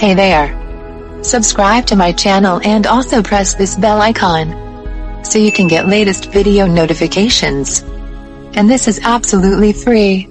Hey there. Subscribe to my channel and also press this bell icon so you can get latest video notifications. And this is absolutely free.